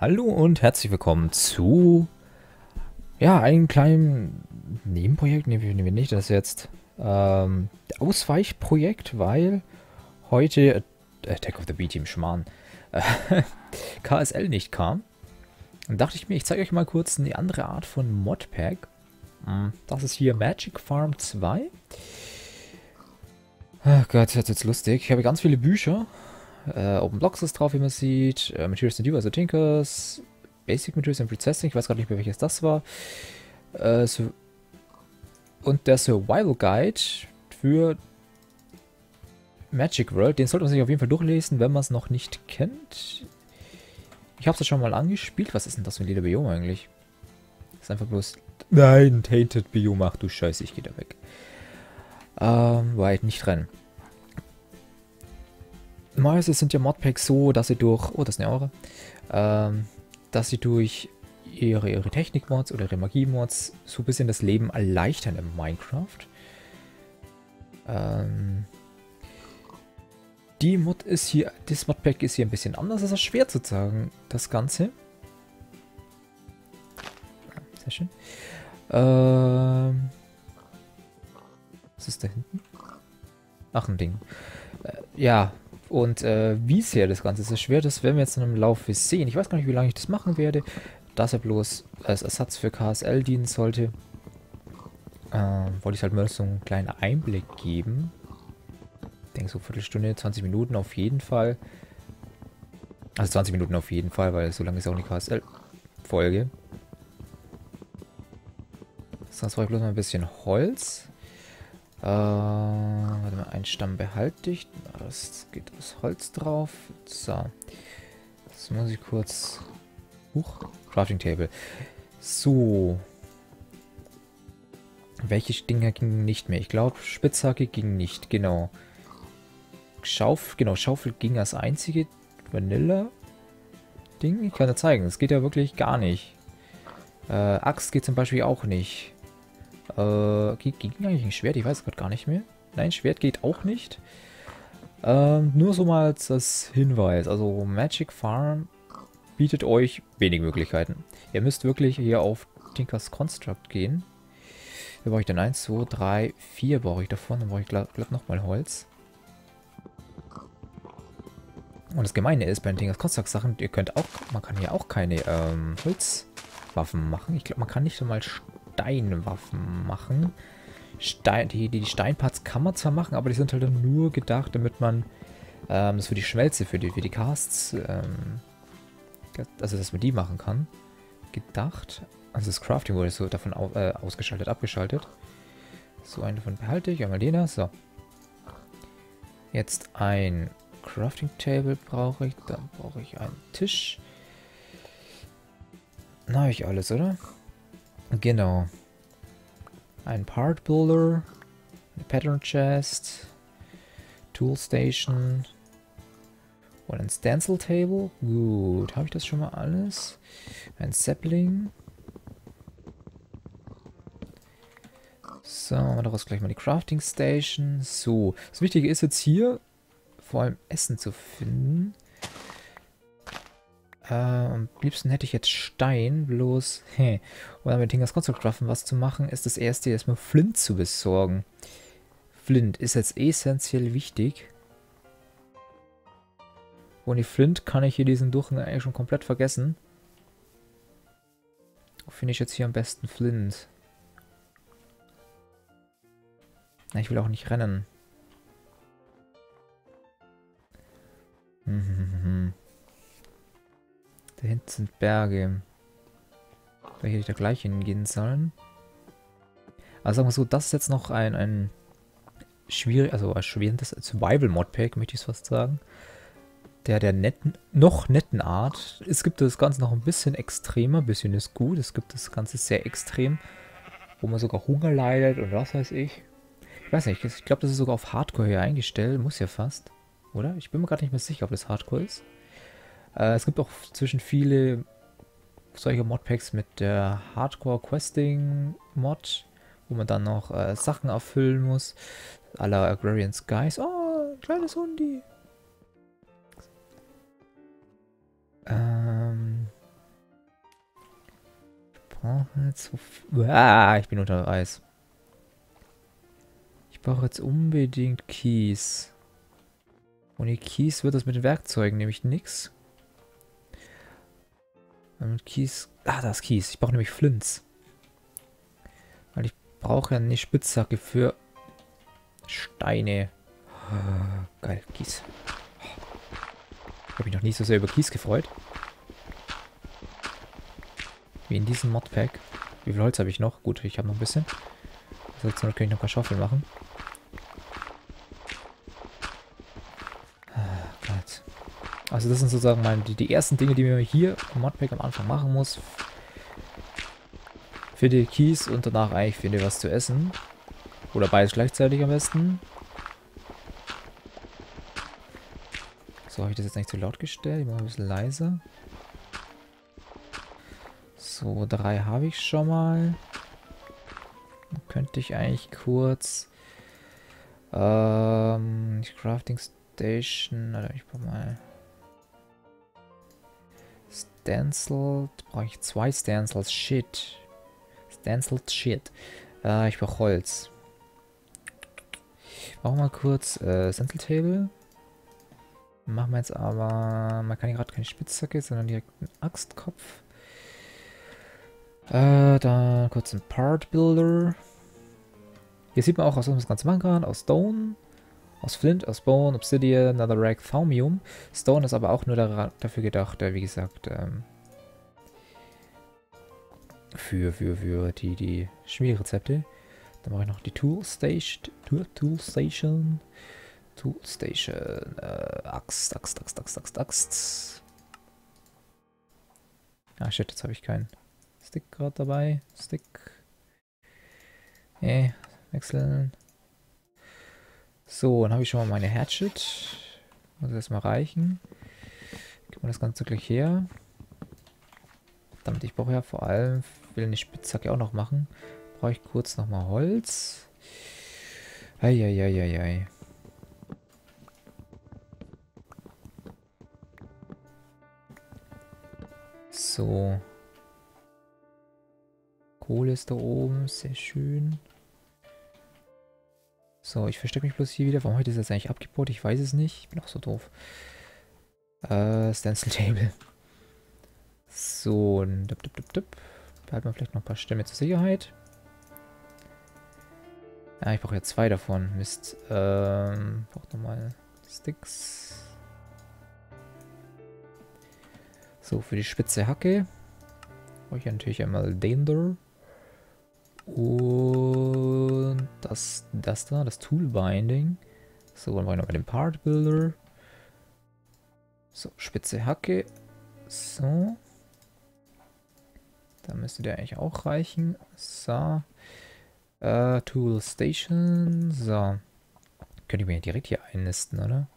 Hallo und herzlich willkommen zu einem kleinen Nebenprojekt, nehmen wir nicht, das ist jetzt Ausweichprojekt, weil heute Attack of the B-Team Schmarrn KSL nicht kam. Dann dachte ich mir, ich zeige euch mal kurz eine andere Art von Modpack. Das ist hier Magic Farm 2. Ach Gott, das ist jetzt lustig. Ich habe ganz viele Bücher. Open Blocks ist drauf, wie man sieht. Materials and Divers, also Tinkers. Basic Materials and Processing. Ich weiß gerade nicht mehr, welches das war. Und der Survival Guide für Magic World. Den sollte man sich auf jeden Fall durchlesen, wenn man es noch nicht kennt. Ich habe es schon mal angespielt. Was ist denn das für ein lila Biom eigentlich? Das ist einfach bloß... Nein, Tainted Biom. Ach du Scheiße, ich gehe da weg. Weit nicht rennen. Meistens sind ja Modpacks so, dass sie durch... Oh, das ist eine Aura. Dass sie durch ihre Technik-Mods oder ihre Magie-Mods so ein bisschen das Leben erleichtern in Minecraft. Das Modpack ist hier ein bisschen anders, das ist schwer zu sagen, das Ganze. Sehr schön. Was ist da hinten? Ach, ein Ding. Ja, und wie sehr das Ganze ist schwer, das werden wir jetzt in einem Laufe sehen. Ich weiß gar nicht, wie lange ich das machen werde, dass er bloß als Ersatz für KSL dienen sollte. Wollte ich halt mal so einen kleinen Einblick geben. Ich denke so eine Viertelstunde, 20 Minuten auf jeden Fall. Also 20 Minuten auf jeden Fall, weil so lange ist auch eine KSL-Folge. Sonst brauche ich bloß mal ein bisschen Holz. Warte mal, einen Stamm behalte ich. Das geht das Holz drauf. So. Jetzt muss ich kurz... Crafting Table. So. Welche Dinger gingen nicht mehr? Ich glaube, Spitzhacke ging nicht, genau. Schaufel ging als einzige Vanilla-Ding. Ich kann dir zeigen, das geht ja wirklich gar nicht. Axt geht zum Beispiel auch nicht. Ging eigentlich ein Schwert? Ich weiß es gerade gar nicht mehr. Nein, Schwert geht auch nicht. Nur so mal als Hinweis. Also Magic Farm bietet euch wenig Möglichkeiten. Ihr müsst wirklich hier auf Tinkers Construct gehen. Da brauche ich dann 1, 2, 3, 4 brauche ich davon. Dann brauche ich glatt nochmal Holz. Und das Gemeine ist, bei den Tinkers Construct Sachen, man kann hier auch keine Holzwaffen machen. Ich glaube, man kann nicht einmal Steinwaffen machen. Die Steinparts kann man zwar machen, aber die sind halt dann nur gedacht, damit man das für die Schmelze, für die Casts, also dass man die machen kann, gedacht. Also das Crafting wurde so davon abgeschaltet. So, einen davon behalte ich, einmal den da, so. Jetzt ein Crafting Table brauche ich, dann brauche ich einen Tisch. Na, habe ich alles, oder? Genau. Ein Part Builder, eine Pattern Chest, Tool Station und ein Stencil Table. Gut, habe ich das schon mal alles? Ein Sapling. So, daraus gleich mal die Crafting Station. So, das Wichtige ist jetzt hier, vor allem Essen zu finden. Am liebsten hätte ich jetzt Stein, bloß, Und dann mit Tinkers Construct Craften was zu machen, ist das erste erstmal Flint zu besorgen. Flint ist jetzt essentiell wichtig. Ohne Flint kann ich hier diesen Durchgang eigentlich schon komplett vergessen. Wo finde ich jetzt hier am besten Flint? Na, ich will auch nicht rennen. Da hinten sind Berge. Da hätte ich da gleich hingehen sollen. Also sagen wir so, das ist jetzt noch ein erschwerendes Survival-Modpack, möchte ich es fast sagen. Der noch netten Art. Es gibt das Ganze noch ein bisschen extremer. Ein bisschen ist gut. Es gibt das Ganze sehr extrem. Wo man sogar Hunger leidet und was weiß ich. Ich weiß nicht, ich glaube, das ist sogar auf Hardcore hier eingestellt. Muss ja fast, oder? Ich bin mir gerade nicht mehr sicher, ob das Hardcore ist. Es gibt auch zwischen viele solche Modpacks mit der Hardcore Questing Mod, wo man dann noch Sachen erfüllen muss. All the Agrarian Skies. Oh, ein kleines Hundi. Ich bin unter Eis. Ich brauche jetzt unbedingt Kies. Ohne Kies wird das mit den Werkzeugen nämlich nichts. Mit Kies. Ah, da ist Kies. Ich brauche nämlich Flints. Weil ich brauche ja eine Spitzhacke für Steine. Oh, geil, Kies. Ich habe mich noch nie so sehr über Kies gefreut. Wie in diesem Modpack. Wie viel Holz habe ich noch? Gut, ich habe noch ein bisschen. Also zur Not kann ich noch ein paar Schaufeln machen. Oh Gott. Also das sind sozusagen mal die ersten Dinge, die man hier im Modpack am Anfang machen muss. Für die Kies und danach eigentlich finde was zu essen. Oder beides gleichzeitig am besten. So, habe ich das jetzt nicht zu laut gestellt? Ich mache ein bisschen leiser. So, 3 habe ich schon mal. Dann könnte ich eigentlich kurz die Crafting Station. Oder ich brauche mal Stencil. Da brauche ich 2 Stencils. Shit. Stenciled Shit. Ich brauche Holz. Machen wir mal kurz Stencil Table. Machen wir jetzt aber. Man kann gerade keine Spitzhacke, sondern direkt einen Axtkopf. Dann kurz ein Part Builder. Hier sieht man auch, aus was man das Ganze machen kann. Aus Stone, aus Flint, aus Bone, Obsidian, Netherrack, Thaumium. Stone ist aber auch nur dafür gedacht, wie gesagt, für die Schmierrezepte. Dann mache ich noch die Tool Station. Axt. Ah, shit, jetzt habe ich keinen Stick gerade dabei. Wechseln. So, dann habe ich schon mal meine Hatchet. Muss erstmal reichen. Gib mir das Ganze gleich her. Verdammt, ich brauche ja vor allem, will eine Spitzhacke auch noch machen. Brauche ich kurz nochmal Holz. Eieieiei. So. Kohle ist da oben, sehr schön. So, ich verstecke mich bloß hier wieder. Warum heute ist das eigentlich abgebaut? Ich weiß es nicht. Ich bin auch so doof. Stencil Table. So, und behalten wir vielleicht noch ein paar Stämme zur Sicherheit. Ah, ich brauche ja 2 davon. Mist. Brauche nochmal Sticks. So, für die spitze Hacke brauche ich natürlich einmal Dander. Und das da, das Toolbinding. So, dann brauche ich noch mal den Part Builder. So, spitze Hacke. So. Da müsste der eigentlich auch reichen. So. Tool Station. So. Könnte ich mir direkt hier einnisten, oder?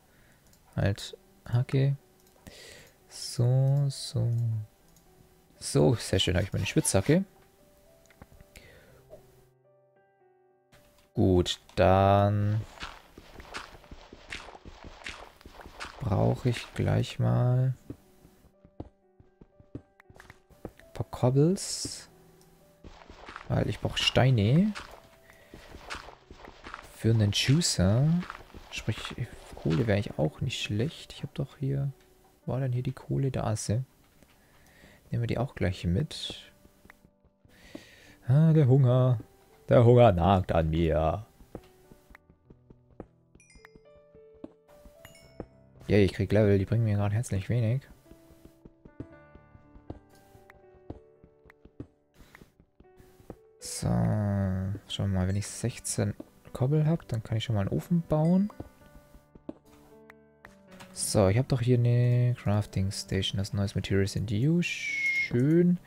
Halt Hacke. So. So, sehr schön, habe ich meine Spitzhacke. Gut, dann brauche ich gleich mal ein paar Cobbles, weil ich brauche Steine für einen Juicer. Sprich, Kohle wäre ich auch nicht schlecht. Ich habe doch hier, war dann hier die Kohle, da ist sie. Nehmen wir die auch gleich mit. Ah, der Hunger nagt an mir. Ja, ich krieg Level, die bringen mir gerade herzlich wenig. So, schauen wir mal, wenn ich 16 Kobbel habe, dann kann ich schon mal einen Ofen bauen. So, ich habe doch hier eine Crafting Station, das neues Materials and Divers. Schön.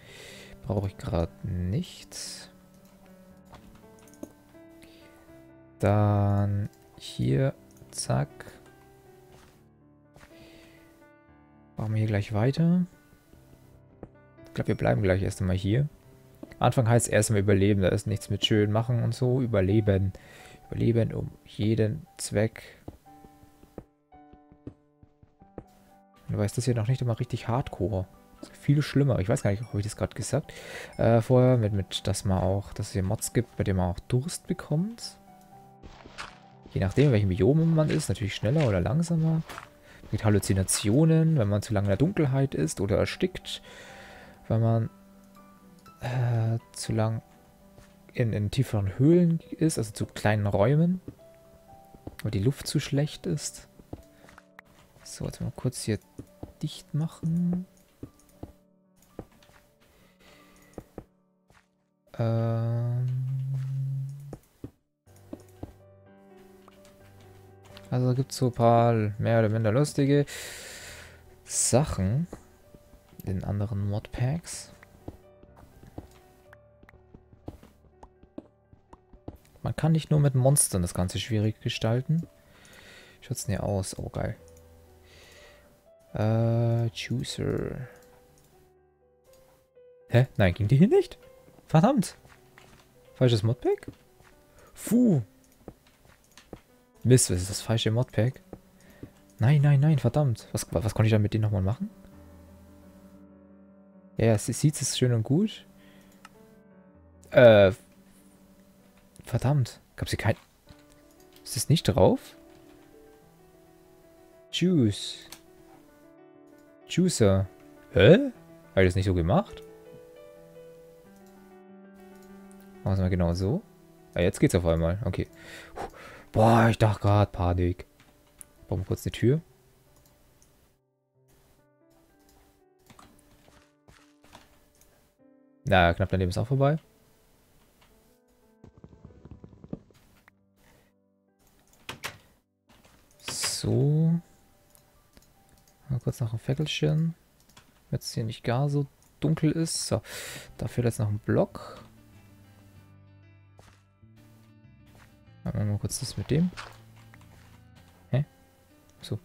Brauche ich gerade nichts. Dann hier, zack. Machen wir hier gleich weiter. Ich glaube, wir bleiben gleich erst einmal hier. Anfang heißt erstmal überleben, da ist nichts mit schön machen und so. Überleben. Überleben um jeden Zweck. Wobei ist das hier noch nicht immer richtig hardcore. viel schlimmer. Ich weiß gar nicht, ob ich das gerade gesagt vorher, dass man auch, dass es hier Mods gibt, bei denen man auch Durst bekommt. Je nachdem, in welchem Biom man ist, natürlich schneller oder langsamer. Mit Halluzinationen, wenn man zu lange in der Dunkelheit ist oder erstickt. Wenn man zu lang in tieferen Höhlen ist, also zu kleinen Räumen. Weil die Luft zu schlecht ist. So, jetzt mal kurz hier dicht machen. Also gibt es so ein paar mehr oder minder lustige Sachen in anderen Modpacks. Man kann nicht nur mit Monstern das Ganze schwierig gestalten. Schaut's denn hier aus? Oh, geil. Chooser. Hä? Nein, ging die hier nicht? Verdammt. Falsches Modpack? Puh. Mist, was ist das falsche Modpack? Nein, nein, nein, verdammt. Was konnte ich dann mit denen nochmal machen? Ja, sie sieht es schön und gut. Verdammt. Gab sie kein... Ist das nicht drauf? Juice. Juicer. Hä? Habe ich das nicht so gemacht? Machen wir mal genau so. Ja, jetzt geht's auf einmal. Okay. Boah, ich dachte gerade, Panik. Brauchen wir kurz eine Tür. Na, knapp daneben ist auch vorbei. So. Mal kurz noch ein Fackelchen. Wenn es hier nicht gar so dunkel ist. So, dafür jetzt noch ein Block. Machen wir mal kurz das mit dem. Hä? So.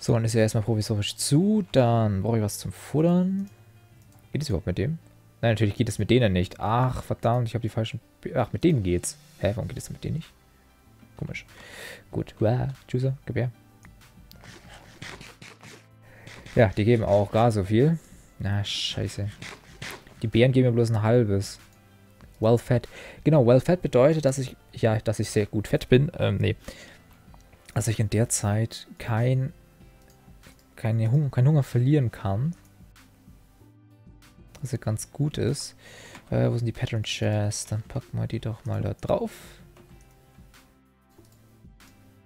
So, dann ist ja erstmal provisorisch zu. Dann brauche ich was zum Futtern. Geht es überhaupt mit dem? Nein, natürlich geht es mit denen nicht. Ach, verdammt, ich habe die falschen... Ach, mit denen geht's. Hä, warum geht es mit denen nicht? Komisch. Gut. Juicer, gib her. Ja, die geben auch gar so viel. Na, scheiße. Die Bären geben mir bloß ein halbes. Well fat. Genau, well fat bedeutet, dass ich... Ja, dass ich sehr gut fett bin. Nee. Dass ich in der Zeit keinen Hunger verlieren kann. Was ja ganz gut ist. Wo sind die Pattern Chests? Dann packen wir die doch mal da drauf.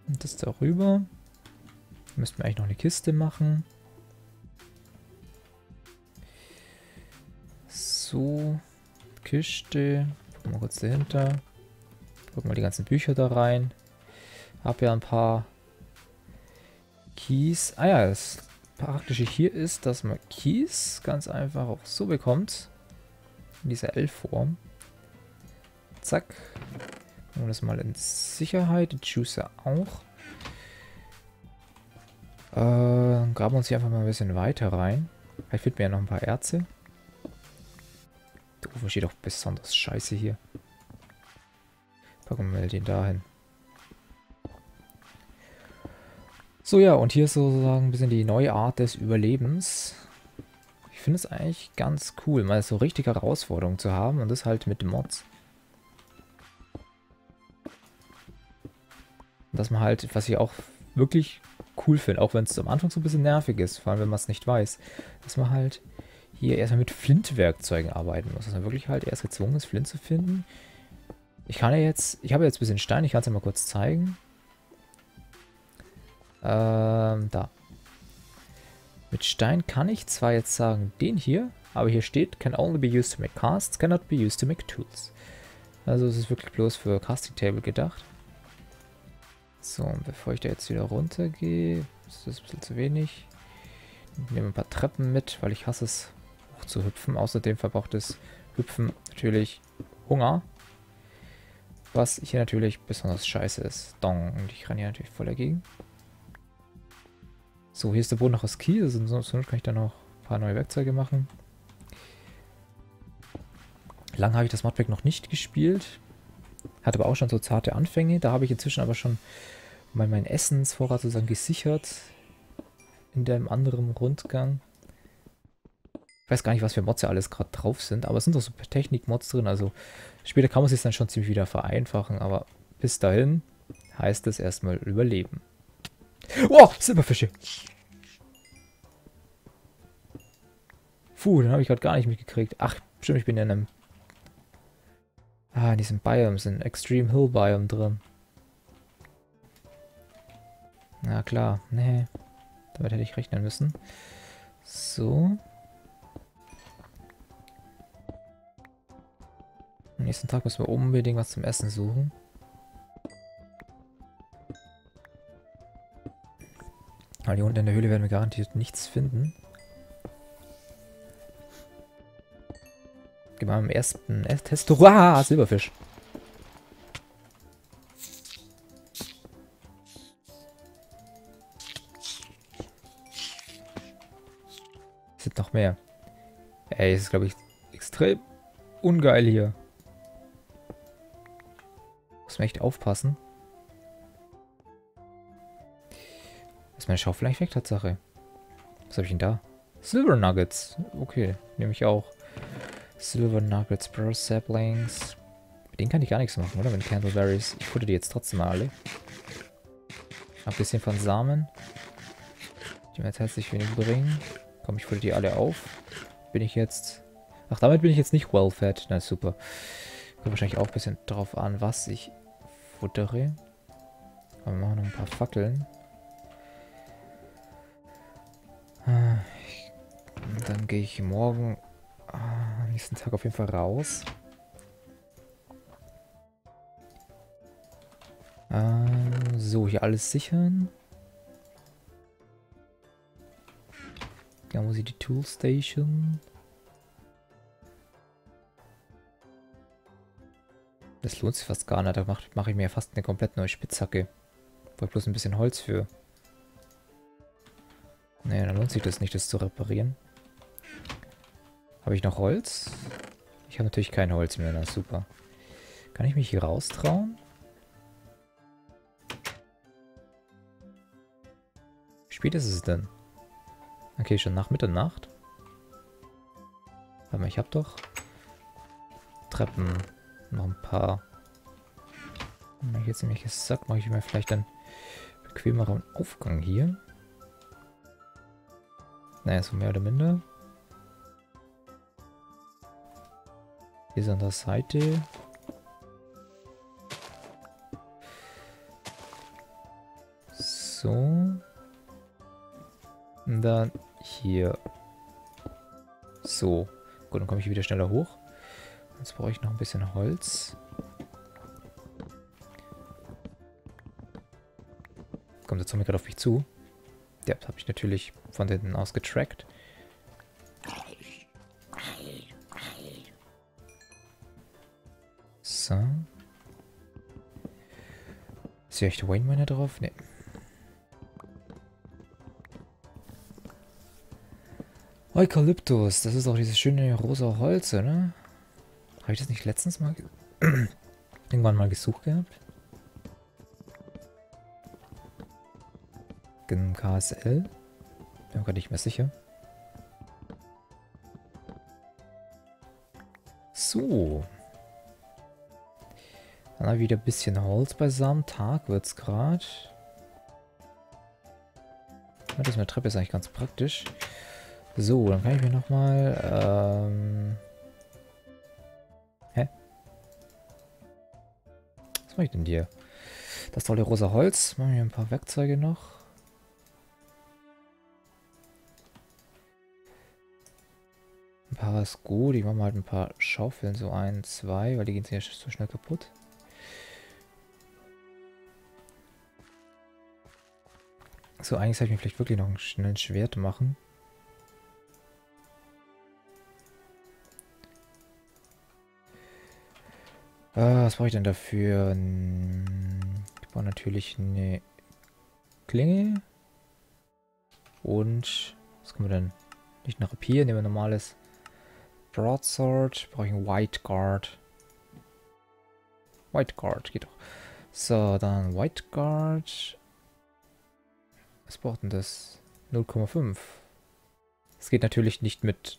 Und das darüber. Müssten wir eigentlich noch eine Kiste machen. So. Kiste. Gucken wir kurz dahinter. Gucken wir die ganzen Bücher da rein. Hab ja ein paar Keys. Ah ja, das Praktische hier ist, dass man Keys ganz einfach auch so bekommt. In dieser L-Form. Zack. Machen wir das mal in Sicherheit. Die Juicer auch. Dann graben wir uns hier einfach mal ein bisschen weiter rein. Vielleicht finden wir ja noch ein paar Erze. Der Ofen steht doch besonders scheiße hier. Packen wir den da hin. So ja, und hier ist sozusagen ein bisschen die neue Art des Überlebens. Ich finde es eigentlich ganz cool, mal so richtige Herausforderungen zu haben und das halt mit Mods. Und dass man halt, was ich auch wirklich cool finde, auch wenn es am Anfang so ein bisschen nervig ist, vor allem wenn man es nicht weiß, dass man halt hier erstmal mit Flintwerkzeugen arbeiten muss. Dass man wirklich halt erst gezwungen ist, Flint zu finden. Ich kann ja jetzt, ich habe jetzt ein bisschen Stein, ich kann es ja mal kurz zeigen. Da. Mit Stein kann ich zwar jetzt sagen, den hier, aber hier steht, can only be used to make casts, cannot be used to make tools. Also es ist wirklich bloß für Casting Table gedacht. So, und bevor ich da jetzt wieder runtergehe, ist das ein bisschen zu wenig. Ich nehme ein paar Treppen mit, weil ich hasse es, hoch zu hüpfen. Außerdem verbraucht das Hüpfen natürlich Hunger. Was hier natürlich besonders scheiße ist. Dong. Und ich renne hier natürlich voll dagegen. So, hier ist der Boden noch aus Kies. Sonst kann ich da noch ein paar neue Werkzeuge machen. Lang habe ich das Modpack noch nicht gespielt. Hat aber auch schon so zarte Anfänge. Da habe ich inzwischen aber schon meinen Essensvorrat sozusagen gesichert. In dem anderen Rundgang. Ich weiß gar nicht, was für Mods ja alles gerade drauf sind, aber es sind auch so Technik-Mods drin, also später kann man es dann schon ziemlich wieder vereinfachen, aber bis dahin heißt es erstmal überleben. Oh, Silberfische! Puh, den habe ich gerade gar nicht mitgekriegt. Ach, stimmt, ich bin ja in einem... Ah, in diesem Biome sind Extreme Hill Biome drin. Na klar, nee. Damit hätte ich rechnen müssen. So. Am nächsten Tag müssen wir unbedingt was zum Essen suchen. Aber die Hunde in der Höhle werden wir garantiert nichts finden. Gehen wir am ersten Test. Hurra! Silberfisch! Es sind noch mehr. Ey, es ist, glaube ich, extrem ungeil hier. Muss man echt aufpassen. Ist meine Schaufel eigentlich weg, Tatsache? Was habe ich denn da? Silver Nuggets. Okay, nehme ich auch. Silver Nuggets, Pearl Saplings. Mit denen kann ich gar nichts machen, oder? Mit Candleberries. Ich futter die jetzt trotzdem mal alle. Ein bisschen von Samen. Die mir jetzt herzlich wenig bringen. Komm, ich futter die alle auf. Bin ich jetzt... Ach, damit bin ich jetzt nicht well-fed. Na, super. Kommt wahrscheinlich auch ein bisschen drauf an, was ich futtere. Aber wir machen noch ein paar Fackeln. Und dann gehe ich morgen... am nächsten Tag auf jeden Fall raus. So, hier alles sichern. Da muss ich die Tool Station. Das lohnt sich fast gar nicht. Da mache ich mir ja fast eine komplett neue Spitzhacke. Ich brauche bloß ein bisschen Holz für. Naja, dann lohnt sich das nicht, das zu reparieren. Habe ich noch Holz? Ich habe natürlich kein Holz mehr, na super. Kann ich mich hier raustrauen? Wie spät ist es denn? Okay, schon nach Mitternacht. Aber ich habe doch Treppen. Noch ein paar. Wenn ich jetzt nämlich gesagt, mache ich mir vielleicht einen bequemeren Aufgang hier. Naja, so mehr oder minder. Hier ist an der Seite. So. Und dann hier. So. Gut, dann komme ich wieder schneller hoch. Jetzt brauche ich noch ein bisschen Holz. Kommt der Zombie gerade auf mich zu. Der habe ich natürlich von hinten aus getrackt. Ist hier echt Wayne Miner drauf? Ne. Eukalyptus, das ist auch dieses schöne rosa Holz, ne? Habe ich das nicht letztens mal irgendwann mal gesucht gehabt? Im KSL? Bin mir gar nicht mehr sicher. So. Dann wieder ein bisschen Holz beisammen. Tag wird's gerade. Ja, das mit der Treppe ist eigentlich ganz praktisch. So, dann kann ich mir nochmal... Hä? Was mache ich denn hier? Das tolle rosa Holz. Machen wir ein paar Werkzeuge noch. Ein paar ist gut. Ich mache mal halt ein paar Schaufeln. So ein, zwei, weil die gehen ja so schnell kaputt. So, eigentlich sollte ich mir vielleicht wirklich noch einen schnellen Schwert machen. Was brauche ich denn dafür? Ich brauche natürlich eine Klinge. Und, was können wir denn? Nicht ein Rapier, nehmen wir ein normales Broadsword. Brauche ich einen White Guard. White Guard, geht doch. So, dann White Guard. Was braucht denn das? 0,5. Es geht natürlich nicht mit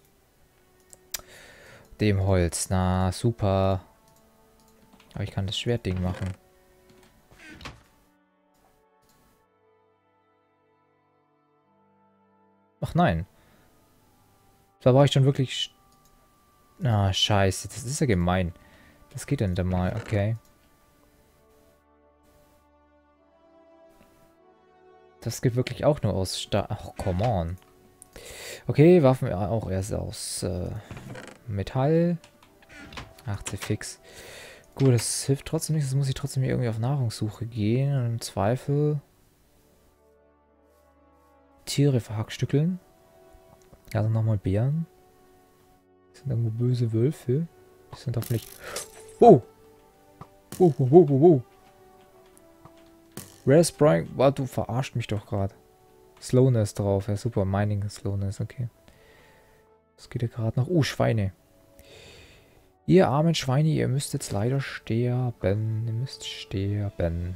dem Holz. Na, super. Aber ich kann das Schwertding machen. Ach nein. Da war ich schon wirklich... Ah, scheiße. Das ist ja gemein. Das geht dann da mal. Okay. Das geht wirklich auch nur aus Ach, come on. Okay, Waffen auch erst aus Metall. 80 fix. Gut, das hilft trotzdem nichts. Das muss ich trotzdem irgendwie auf Nahrungssuche gehen. Und im Zweifel... Tiere verhackstückeln. Also nochmal Bären. Das sind irgendwo böse Wölfe. Das sind hoffentlich... Oh! Oh, oh, oh, oh, oh! Rare Spring... Wow, du verarscht mich doch gerade. Slowness drauf. Ja, super. Mining Slowness, okay. Das geht ja gerade noch... Oh, Schweine. Ihr armen Schweine, ihr müsst jetzt leider sterben. Ihr müsst sterben.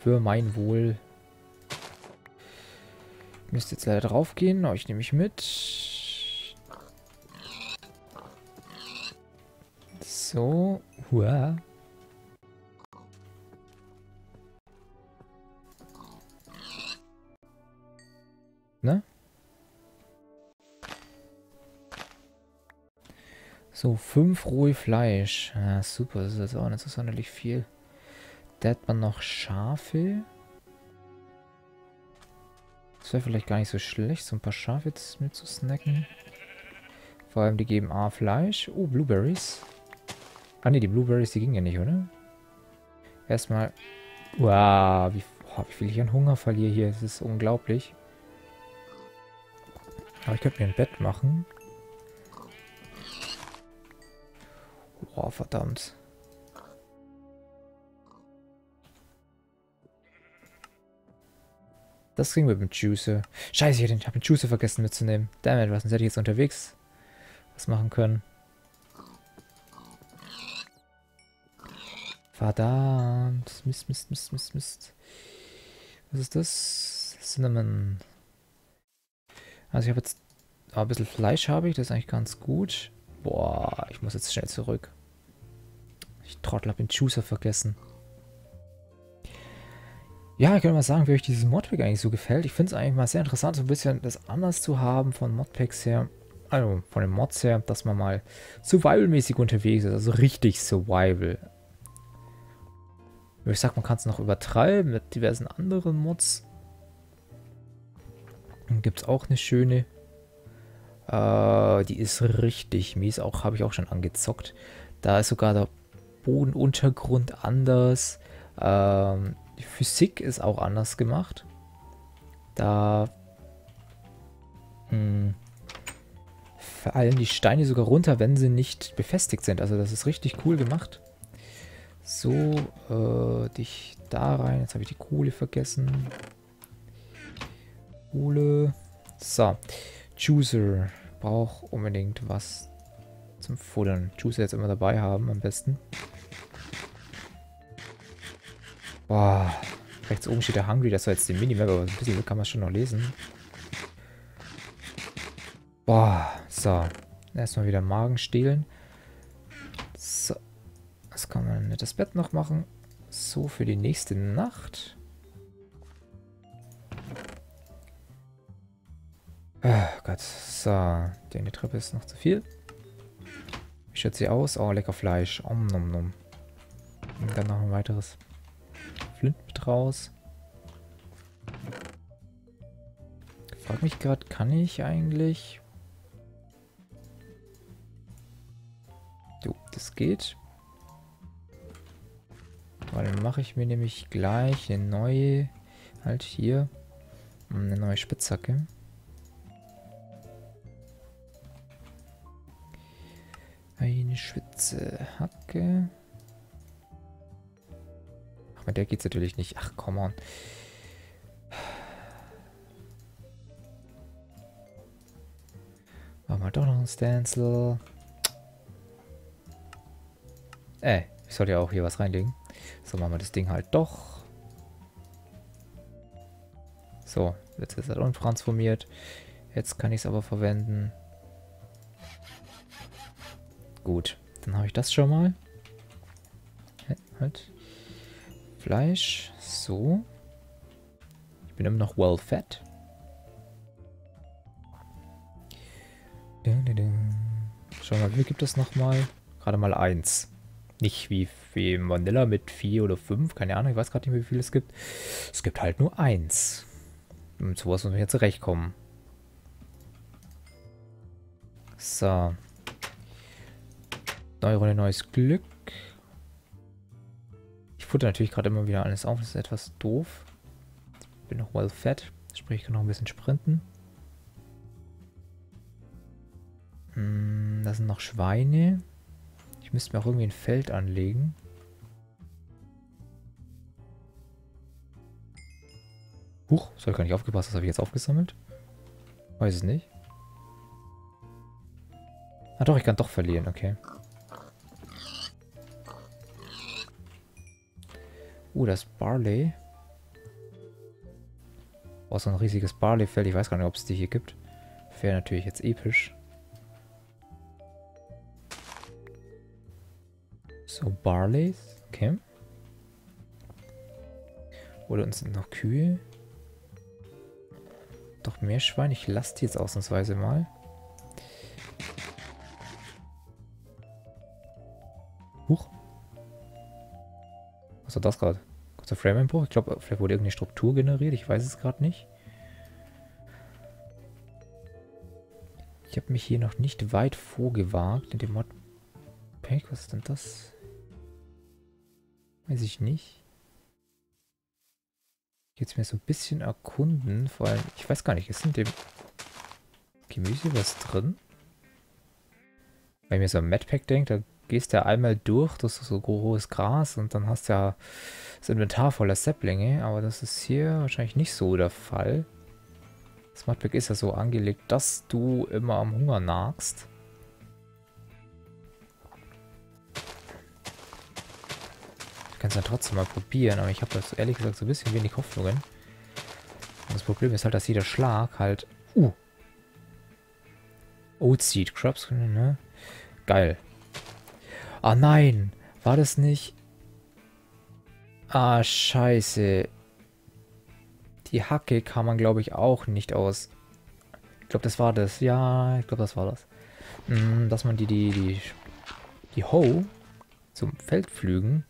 Für mein Wohl. Ich müsste jetzt leider drauf gehen. Euch nehme ich mit. So. Hua. Ne? So, 5 rohe Fleisch. Ja, super, das ist jetzt auch nicht so sonderlich viel. Da hat man noch Schafe. Das wäre vielleicht gar nicht so schlecht, so ein paar Schafe jetzt mit zu snacken. Vor allem, die geben A Fleisch. Oh, Blueberries. Ah ne, die Blueberries, die gingen ja nicht, oder? Erstmal... Wow, wie viel ich an Hunger verliere hier. Das ist unglaublich. Aber ich könnte mir ein Bett machen. Oh, verdammt. Das kriegen wir mit dem Juicer. Scheiße, ich habe den Juicer vergessen mitzunehmen. Dammit, was hätte ich jetzt unterwegs was machen können? Verdammt. Mist, Mist, Mist, Mist, Mist. Was ist das? Cinnamon. Also ich habe jetzt ein bisschen Fleisch habe ich. Das ist eigentlich ganz gut. Boah, ich muss jetzt schnell zurück. Ich Trottel, habe den Juicer vergessen. Ja, ich könnte mal sagen, wie euch dieses Modpack eigentlich so gefällt. Ich finde es eigentlich mal sehr interessant, so ein bisschen das anders zu haben von Modpacks her. Also von den Mods her, dass man mal Survival-mäßig unterwegs ist. Also richtig Survival. Ich sag, man kann es noch übertreiben mit diversen anderen Mods. Dann gibt es auch eine schöne. Die ist richtig mies. Auch habe ich auch schon angezockt. Da ist sogar der Bodenuntergrund anders. Die Physik ist auch anders gemacht. Da fallen die Steine sogar runter, wenn sie nicht befestigt sind. Also das ist richtig cool gemacht. So, dich da rein. Jetzt habe ich die Kohle vergessen. Kohle. So, Juicer braucht unbedingt was zum Futtern. Juicer jetzt immer dabei haben am besten. Boah, rechts oben steht der Hungry, das war jetzt die Minimap, aber ein bisschen kann man schon noch lesen. Boah, so. Erstmal wieder Magen stehlen. So. Was kann man mit das Bett noch machen? So, für die nächste Nacht. Ach Gott, so. Die Treppe ist noch zu viel. Wie schaut sie aus? Oh, lecker Fleisch. Om nom nom. Und dann noch ein weiteres. Flint mit raus. Ich frage mich gerade, kann ich eigentlich? Jo, das geht. Weil dann mache ich mir nämlich gleich eine neue, halt hier, eine neue Spitzhacke. Eine Spitzhacke. Mit der geht's natürlich nicht. Ach, come on. Machen wir doch noch einen Stencil. Ich sollte ja auch hier was reinlegen. So, machen wir das Ding halt doch. So, jetzt ist er untransformiert. Jetzt kann ich es aber verwenden. Gut, dann habe ich das schon mal. Halt. Fleisch, so. Ich bin immer noch well fed. Schauen wir mal, wie gibt es nochmal? Gerade mal 1. Nicht wie im Vanilla mit 4 oder 5, keine Ahnung, ich weiß gerade nicht, wie viel es gibt. Es gibt halt nur 1. Mit sowas muss man ja zurechtkommen. So. Neue Runde, neues Glück. Ich futter natürlich gerade immer wieder alles auf, das ist etwas doof. Ich bin noch well fed, sprich ich kann noch ein bisschen sprinten. Da sind noch Schweine. Ich müsste mir auch irgendwie ein Feld anlegen. Huch, das habe ich gar nicht aufgepasst. Was habe ich jetzt aufgesammelt? Weiß es nicht. Ah doch, ich kann doch verlieren, okay. Das Barley. Oh, so ein riesiges Barley-Feld. Ich weiß gar nicht, ob es die hier gibt. Wäre natürlich jetzt episch. So, Barleys. Okay. Oder uns sind noch Kühe. Doch mehr Schweine. Ich lasse die jetzt ausnahmsweise mal. Huch. Was war das gerade? Kurzer Frame-Einbruch. Ich glaube, vielleicht wurde irgendeine Struktur generiert. Ich weiß es gerade nicht. Ich habe mich hier noch nicht weit vorgewagt in dem Modpack. Was ist denn das? Weiß ich nicht. Jetzt mir so ein bisschen erkunden, vor allem, ich weiß gar nicht, ist in dem Gemüse was drin? Wenn ich mir so ein Madpack denke, da gehst du ja einmal durch, das ist so hohes Gras und dann hast du ja das Inventar voller Sapplinge, aber das ist hier wahrscheinlich nicht so der Fall. Das Madpack ist ja so angelegt, dass du immer am Hunger nagst. Ich kann es dann trotzdem mal probieren, aber ich habe das ehrlich gesagt so ein bisschen wenig Hoffnungen. Und das Problem ist halt, dass jeder Schlag halt... Oatseed Crops, ne? Geil. Ah nein, war das nicht... Ah, scheiße. Die Hacke kann man, glaube ich, auch nicht aus... Ich glaube, das war das. Ja, ich glaube, das war das. Dass man die Hoe zum Feld pflügen...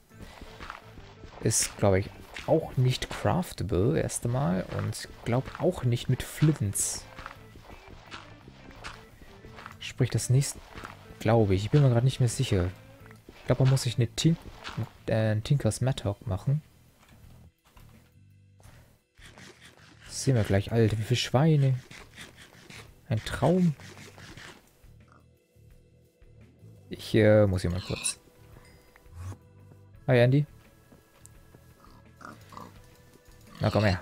Ist, glaube ich, auch nicht craftable, erst einmal. Und glaube auch nicht mit Flintens. Sprich, das nächste, glaube ich. Ich bin mir gerade nicht mehr sicher. Ich glaube, man muss sich eine Tinkers Mattock machen. Das sehen wir gleich. Alter, wie viele Schweine. Ein Traum. Ich muss hier mal kurz. Hi, Andy. Na komm her.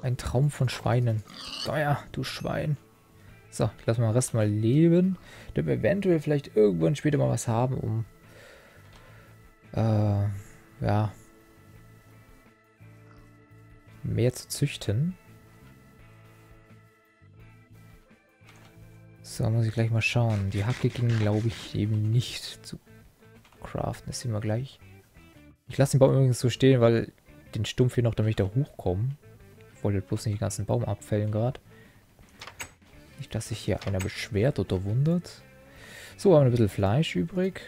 Ein Traum von Schweinen. Komm her, du Schwein. So, ich lasse mal den Rest mal leben. Damit wir eventuell vielleicht irgendwann später mal was haben, um... ja... mehr zu züchten. So, muss ich gleich mal schauen. Die Hacke ging, glaube ich, eben nicht zu... Craften, das sehen wir gleich. Ich lasse den Baum übrigens so stehen, weil den Stumpf hier noch, damit ich da hochkomme. Ich wollte bloß nicht den ganzen Baum abfällen gerade. Nicht, dass sich hier einer beschwert oder wundert. So, haben wir ein bisschen Fleisch übrig.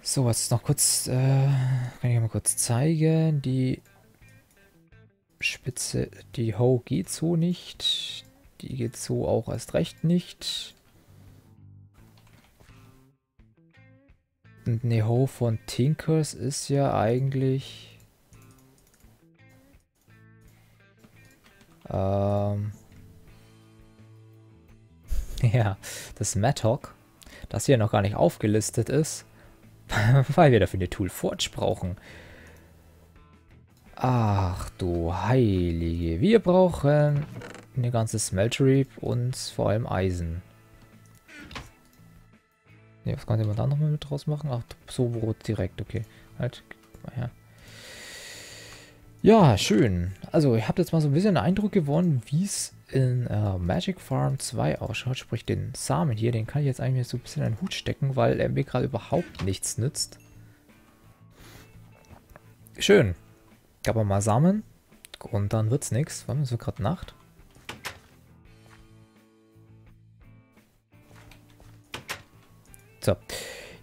So, was ist noch kurz, kann ich mal kurz zeigen. Die Spitze, die Hoe geht so nicht. Die geht so auch erst recht nicht. Und eine Hoe von Tinkers ist ja eigentlich... ja, das Mattock, das hier noch gar nicht aufgelistet ist, weil wir dafür eine Tool-Forge brauchen. Ach du Heilige, wir brauchen... eine ganze Smeltery und vor allem Eisen. Ne, was kann man da nochmal mit draus machen? Ach, so Brot direkt, okay. Halt, ja. Ja, schön. Also, ich habe jetzt mal so ein bisschen einen Eindruck gewonnen, wie es in Magic Farm 2 ausschaut. Sprich, den Samen hier, den kann ich jetzt eigentlich so ein bisschen in den Hut stecken, weil er mir gerade überhaupt nichts nützt. Schön. Gab man mal Samen und dann wird's nichts. Warum ist es gerade Nacht? So.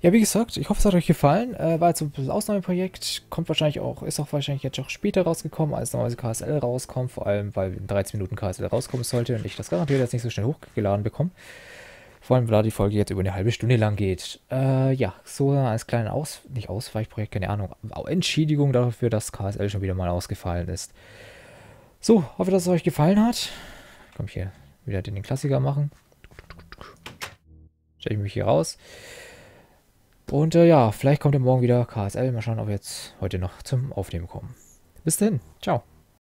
Ja, wie gesagt, ich hoffe, es hat euch gefallen. War jetzt so ein Ausnahmeprojekt. Ist auch wahrscheinlich jetzt auch später rausgekommen, als normalerweise KSL rauskommt. Vor allem, weil in 13 Minuten KSL rauskommen sollte und ich das garantiert jetzt nicht so schnell hochgeladen bekomme. Vor allem, weil die Folge jetzt über eine halbe Stunde lang geht. Ja, so als kleines Nicht-Ausweichprojekt, keine Ahnung. Entschädigung dafür, dass KSL schon wieder mal ausgefallen ist. So, hoffe, dass es euch gefallen hat. Komm, ich hier wieder den Klassiker machen. Stelle ich mich hier raus. Und ja, vielleicht kommt ja morgen wieder KSL. Mal schauen, ob wir jetzt heute noch zum Aufnehmen kommen. Bis dahin. Ciao.